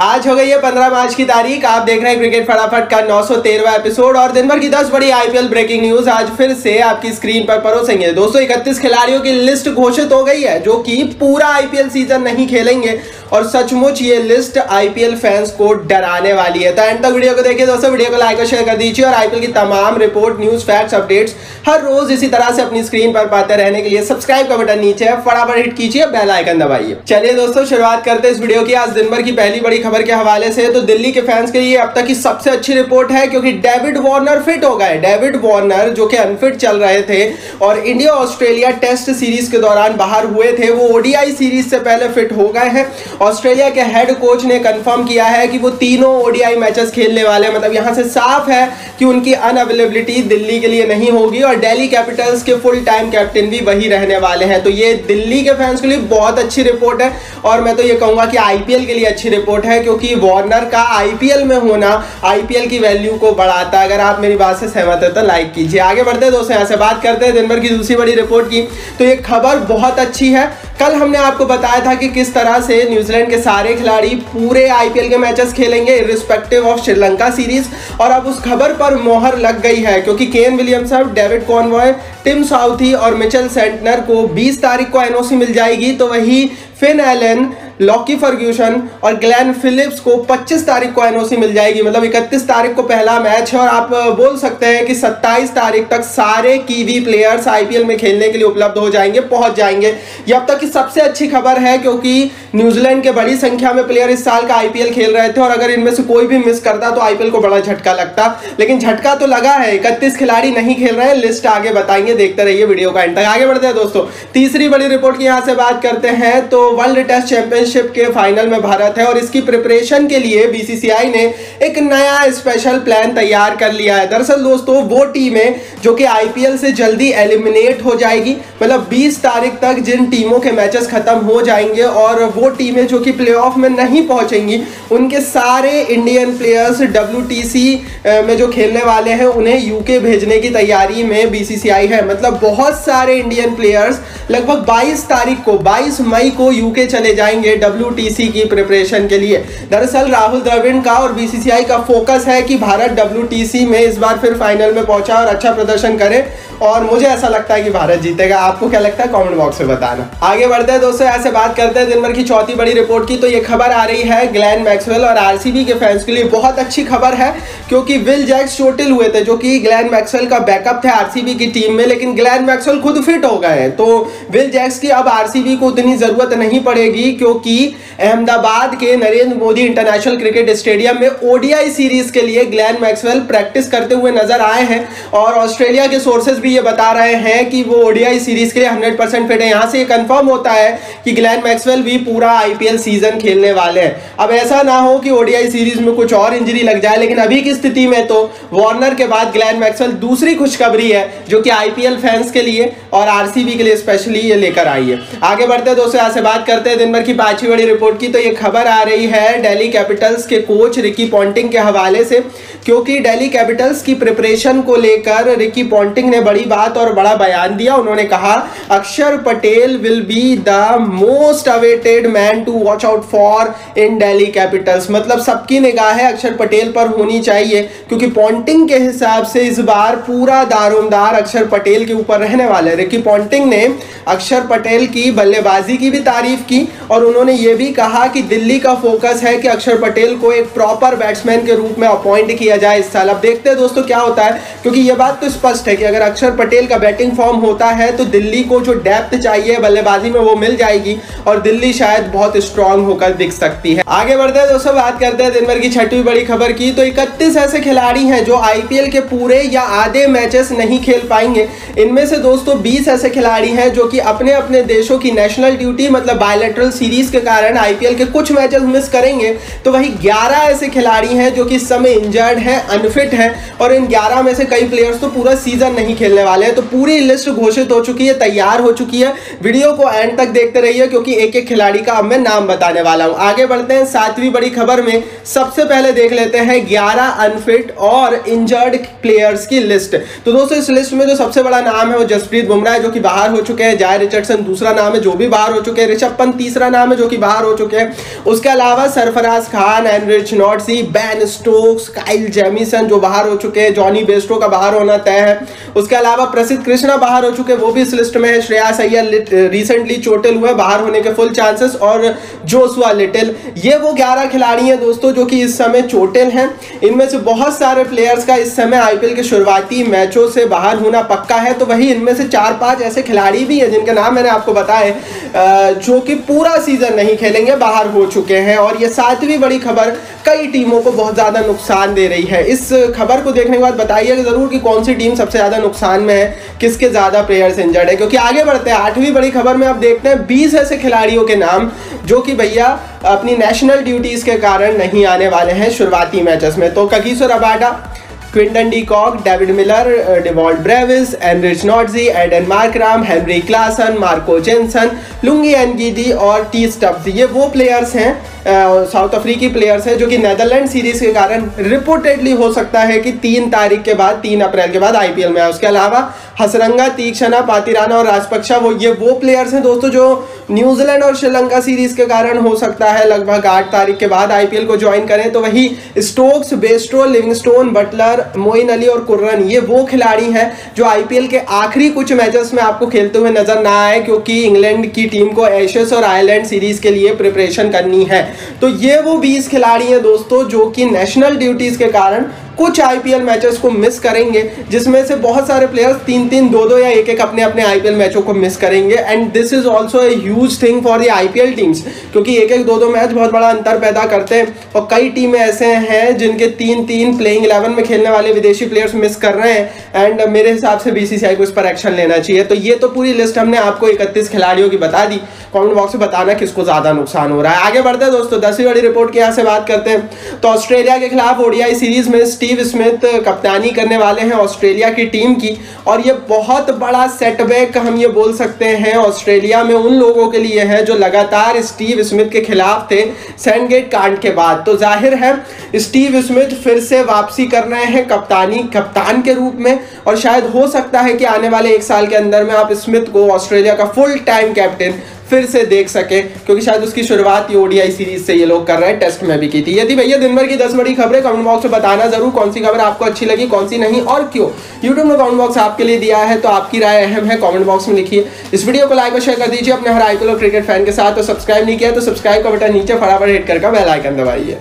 आज हो गई है 15 मार्च की तारीख। आप देख रहे हैं क्रिकेट फटाफट का 913वां एपिसोड और दिन भर की 10 बड़ी आईपीएल ब्रेकिंग न्यूज आज फिर से आपकी स्क्रीन पर परोसेंगे। दोस्तों 31 खिलाड़ियों की लिस्ट घोषित हो गई है जो कि पूरा आईपीएल सीजन नहीं खेलेंगे और सचमुच ये लिस्ट आईपीएल फैंस को डराने वाली है। तो एंड तक वीडियो को देखिए दोस्तों, वीडियो को लाइक और शेयर कर दीजिए और आईपीएल की तमाम रिपोर्ट, न्यूज, फैक्ट्स, अपडेट्स हर रोज इसी तरह से अपनी स्क्रीन पर पाते रहने के लिए सब्सक्राइब का बटन नीचे है, फटाफट हिट कीजिए, बेल आइकन दबाइए। चलिए दोस्तों शुरुआत करते हैं इस वीडियो की आज दिन भर की पहली बड़ी खबर के हवाले से। तो दिल्ली के फैंस के लिए अब तक की सबसे अच्छी रिपोर्ट है क्योंकि डेविड वार्नर फिट हो गए। डेविड वार्नर जो कि अनफिट चल रहे थे और इंडिया ऑस्ट्रेलिया टेस्ट सीरीज के दौरान बाहर हुए थे, वो ओडीआई सीरीज से पहले फिट हो गए हैं। ऑस्ट्रेलिया के हेड कोच ने कंफर्म किया है कि वो तीनों ओडीआई मैचेस खेलने वाले हैं, मतलब यहां से साफ है कि उनकी अनअवेलेबिलिटी दिल्ली के लिए नहीं होगी और दिल्ली कैपिटल्स के फुल टाइम कैप्टन भी वही रहने वाले हैं। तो ये दिल्ली के फैंस के लिए बहुत अच्छी रिपोर्ट है और मैं तो ये कहूंगा कि आईपीएल के लिए अच्छी रिपोर्ट है क्योंकि वार्नर का आईपीएल में होना आईपीएल की वैल्यू को बढ़ाता है। अगर आप मेरी बात से सहमत है तो लाइक कीजिए। आगे बढ़ते हैं दोस्तों, यहां से बात करते हैं दिन भर की दूसरी बड़ी रिपोर्ट की। तो ये खबर बहुत अच्छी है। कल हमने आपको बताया था कि किस तरह से न्यूजीलैंड के सारे खिलाड़ी पूरे आईपीएल के मैचेस खेलेंगे इरिस्पेक्टिव ऑफ श्रीलंका सीरीज और अब उस खबर पर मोहर लग गई है क्योंकि केन Williamson, David Conway, Tim Southee और मिचेल सेंटनर को 20 तारीख को एनओसी मिल जाएगी। तो वही फिन एलन, लॉकी फर्ग्यूसन और ग्लेन फिलिप्स को 25 तारीख को एनओसी मिल जाएगी। मतलब 31 तारीख को पहला मैच है और आप बोल सकते हैं कि 27 तारीख तक सारे कीवी प्लेयर्स आईपीएल में खेलने के लिए उपलब्ध हो जाएंगे, पहुंच जाएंगे। ये अब तक की सबसे अच्छी खबर है क्योंकि न्यूजीलैंड के बड़ी संख्या में प्लेयर इस साल का आईपीएल खेल रहे थे और अगर इनमें से कोई भी मिस करता तो आईपीएल को बड़ा झटका लगता, लेकिन झटका तो लगा है। 31 खिलाड़ी नहीं खेल रहे हैं, लिस्ट आगे बताएंगे, देखते रहिए वीडियो का एंड तक। आगे बढ़ते हैं दोस्तों, तीसरी बड़ी रिपोर्ट की यहाँ से बात करते हैं। तो वर्ल्ड टेस्ट चैंपियनशिप के फाइनल में भारत है और इसकी प्रिपरेशन के लिए बीसीसीआई ने एक नया स्पेशल प्लान तैयार कर लिया है। दरअसल दोस्तों वो टीमें जो कि आईपीएल से जल्दी एलिमिनेट हो जाएगी, मतलब 20 तारीख तक जिन टीमों के मैचेस खत्म हो जाएंगे और वो टीमें जो कि प्लेऑफ में नहीं पहुंचेंगी, उनके सारे इंडियन प्लेयर्स डब्ल्यूटीसी में जो खेलने वाले हैं उन्हें यूके भेजने की तैयारी में बीसीसीआई है। मतलब बहुत सारे इंडियन प्लेयर्स लगभग 22 मई को यूके चले जाएंगे डब्ल्यूटीसी की प्रिपरेशन के लिए। दरअसल राहुल द्रविड़ का और बीसीसीआई का फोकस है कि भारत डब्ल्यूटीसी में इस बार फिर फाइनल में पहुंचा और अच्छा प्रदर्शन करे और मुझे ऐसा लगता है कि भारत जीतेगा। आपको क्या लगता है कमेंट बॉक्स में बताना। आगे बढ़ते हैं दोस्तों, ऐसे बात करते हैं दिन भर की चौथी बड़ी रिपोर्ट की। तो ये खबर आ रही है ग्लेन मैक्सवेल और आरसीबी के फैंस के लिए बहुत अच्छी खबर है क्योंकि विल जैक्स चोटिल हुए थे जो कि ग्लेन मैक्सवेल का बैकअप थे आरसीबी की टीम में, लेकिन ग्लेन मैक्सवेल खुद फिट हो गए हैं। तो विल जैक्स की अब आरसीबी को उतनी जरूरत नहीं पड़ेगी क्योंकि अहमदाबाद के Narendra Modi international cricket stadium में ओडीआई सीरीज के लिए ग्लेन मैक्सवेल प्रैक्टिस करते हुए नजर आए हैं और ऑस्ट्रेलिया के सोर्सेज भी ये बता रहे हैं कि वो ओडीआई सीरीज के लिए 100% फिट है। यहां से ये कंफर्म होता है कि ग्लेन मैक्सवेल भी पूरा आईपीएल सीजन खेलने वाले हैं। अब ऐसा ना हो कि ओडीआई सीरीज में कुछ और इंजरी लग जाए, लेकिन अभी की स्थिति में तो वार्नर के बाद ग्लेन मैक्सवेल दूसरी खुशखबरी है जो कि आईपीएल फैंस के लिए और आरसीबी के लिए स्पेशली ये लेकर आई है। आगे बढ़ते हैं दोस्तों, यहां से बात करते हैं दिन भर की पांचवी बड़ी रिपोर्ट की। तो ये खबर आ रही है दिल्ली कैपिटल्स के कोच रिकी पॉन्टिंग के हवाले से क्योंकि दिल्ली कैपिटल्स की प्रिपरेशन को लेकर रिकी पॉन्टिंग ने बड़ी बात और बड़ा बयान दिया। उन्होंने कहा अक्षर Patel will be the most awaited man to watch out for in Delhi Capitals. मतलब सबकी निगाहें अक्षर पटेल पर होनी चाहिए क्योंकि पॉन्टिंग के हिसाब से इस बार पूरा दारोमदार अक्षर पटेल के ऊपर रहने वाला है। रिकी पॉन्टिंग ने अक्षर पटेल की बल्लेबाजी की भी तारीफ की और उन्होंने ये भी कहा कि दिल्ली का फोकस है कि अक्षर पटेल को एक प्रॉपर बैट्समैन के रूप में अपॉइंट किया जाए इस साल। अब देखते हैं दोस्तों क्या होता है क्योंकि यह बात तो स्पष्ट है कि अगर अक्षर पटेल का बैटिंग फॉर्म होता है तो दिल्ली को जो डेप्थ चाहिए बल्लेबाजी में वो मिल जाएगी और दिल्ली शायद बहुत स्ट्रांग होकर दिख सकती है। आगे बढ़ते हैं दोस्तों, बात करते हैं दिन भर की छठवीं बड़ी खबर की। तो 31 ऐसे खिलाड़ी हैं जो आईपीएल के पूरे या आधे मैचेस नहीं खेल पाएंगे। इनमें से दोस्तों 20 ऐसे खिलाड़ी हैं जो कि अपने अपने देशों की नेशनल ड्यूटी मतलब बायलैटरल सीरीज के कारण आईपीएल के कुछ मैचेस मिस करेंगे। तो वही 11 ऐसे खिलाड़ी हैं जो कि इस समय इंजर्ड हैं, अनफिट हैं और इन 11 में से कई प्लेयर्स तो पूरा सीजन नहीं खेलने वाले हैं। तो पूरी लिस्ट घोषित हो चुकी है, तैयार हो चुकी है। वीडियो को एंड तक देखते रहिए क्योंकि एक एक खिलाड़ी का अब मैं नाम बताने वाला हूं। आगे बढ़ते हैं सातवीं बड़ी खबर में। सबसे पहले देख लेते हैं 11 अनफिट और इंजर्ड प्लेयर्स की लिस्ट। तो दोस्तों इस लिस्ट में जो सबसे बड़ा नाम है वो जसप्रीत बुमराह है जो कि बाहर हो चुके हैं, जय रिचर्डसन दूसरा नाम है जो भी बाहर हो चुके हैं, ऋषभ पंत तीसरा नाम है जो कि बाहर हो चुके हैं। उसके अलावा Sarfaraz Khan, Anrich Nortje, Ben Stokes, Kyle Jamieson जो बाहर हो चुके हैं, जॉनी बेस्टो का बाहर होना तय है। उसके अलावा प्रसिद्ध कृष्णा बाहर हो चुके हैं, वो भी इस लिस्ट में है। श्रेयस अय्यर रिसेंटली चोटिल हुए, बाहर होने के फुल चांसेस, और जोशुआ लिटिल। ये वो 11 खिलाड़ी हैं दोस्तों जो कि इस समय चोटिल हैं। इनमें से बहुत सारे प्लेयर्स का इस समय आईपीएल के शुरुआती मैचों से बाहर होना पक्का है। तो वही इनमें से 4-5 ऐसे खिलाड़ी भी हैं जिनके नाम मैंने आपको बताए जो कि पूरा सीजन नहीं खेलेंगे, बाहर हो चुके हैं। और ये 7वीं बड़ी खबर कई टीमों को बहुत ज़्यादा नुकसान दे रही है। इस खबर को देखने के बाद बताइएगा ज़रूर कि कौन सी टीम सबसे ज़्यादा नुकसान में है, किसके ज़्यादा प्लेयर्स इंजर्ड है। क्योंकि आगे बढ़ते हैं 8वीं बड़ी खबर में, आप देखते हैं 20 ऐसे खिलाड़ियों के नाम जो कि भैया अपनी नेशनल ड्यूटीज़ के कारण नहीं आने वाले हैं शुरुआती मैचेस में। तो Kagiso Rabada, Quinton de Kock, David Miller, Dewald Brevis, Anrich Nortje, Aiden Markram, Heinrich Klaasen, Marco Jansen, Lungi Ngidi और टी स्टब्स, ये वो प्लेयर्स हैं, साउथ अफ्रीकी प्लेयर्स हैं जो कि नेदरलैंड सीरीज़ के कारण रिपोर्टेडली हो सकता है कि 3 अप्रैल के बाद आईपीएल में आए। उसके अलावा हसरंगा, तीक्षणा, पातिराना और राजपक्षा, ये वो प्लेयर्स हैं दोस्तों जो न्यूजीलैंड और श्रीलंका सीरीज़ के कारण हो सकता है लगभग 8 तारीख के बाद आईपीएल को ज्वाइन करें। तो वही Stokes, Bairstow, Livingstone, Buttler, Moeen Ali और कुर्रन, ये वो खिलाड़ी हैं जो आईपीएल के आखिरी कुछ मैचेस में आपको खेलते हुए नजर ना आए, क्योंकि इंग्लैंड की टीम को एशेस और आयरलैंड सीरीज के लिए प्रिपरेशन करनी है। तो ये वो 20 खिलाड़ी हैं दोस्तों जो कि नेशनल ड्यूटीज के कारण कुछ आईपीएल मैचेस को मिस करेंगे, जिसमें से बहुत सारे प्लेयर्स 3-3, 2-2 या 1-1 अपने अपने आईपीएल मैचों को मिस करेंगे। And this is also a huge thing for the IPL teams, क्योंकि 1-1, 2-2 मैच बहुत बड़ा अंतर पैदा करते हैं। और कई टीमें ऐसे हैं जिनके 3-3 प्लेइंग 11 में खेलने वाले विदेशी प्लेयर्स मिस कर रहे हैं। एंड मेरे हिसाब से बीसीसीआई को इस पर एक्शन लेना चाहिए। तो ये तो पूरी लिस्ट हमने आपको 31 खिलाड़ियों की बता दी। कमेंट बॉक्स में बताना किसको ज़्यादा नुकसान हो रहा है। आगे बढ़ते हैं दोस्तों 10वीं बड़ी रिपोर्ट की यहाँ से बात करते हैं। तो ऑस्ट्रेलिया के खिलाफ ओडीआई सीरीज़ में स्टीव स्मिथ कप्तानी करने वाले हैं ऑस्ट्रेलिया की टीम की, और ये बहुत बड़ा सेटबैक हम ये बोल सकते हैं ऑस्ट्रेलिया में उन लोगों के लिए है जो लगातार स्टीव स्मिथ के खिलाफ थे सैंडगेट कांड के बाद। तो जाहिर है स्टीव स्मिथ फिर से वापसी कर रहे हैं कप्तान के रूप में, और शायद हो सकता है कि आने वाले 1 साल के अंदर में आप स्मिथ को ऑस्ट्रेलिया का फुल टाइम कैप्टन फिर से देख सके, क्योंकि शायद उसकी शुरुआत ये ओडीआई सीरीज से ये लोग कर रहे हैं, टेस्ट में भी की थी। यदि भैया दिन भर की 10 बड़ी खबरें, कमेंट बॉक्स में बताना जरूर कौन सी खबर आपको अच्छी लगी, कौन सी नहीं और क्यों। यूट्यूब ने कमेंट बॉक्स आपके लिए दिया है, तो आपकी राय अहम है, कमेंट बॉक्स में लिखिए। इस वीडियो को लाइक और शेयर कर दीजिए अपने हर आईपीएल और क्रिकेट फैन के साथ। तो सब्सक्राइब नहीं किया तो सब्सक्राइब का बटन नीचे फटाफट हिट करके बेल आइकन दबाइए।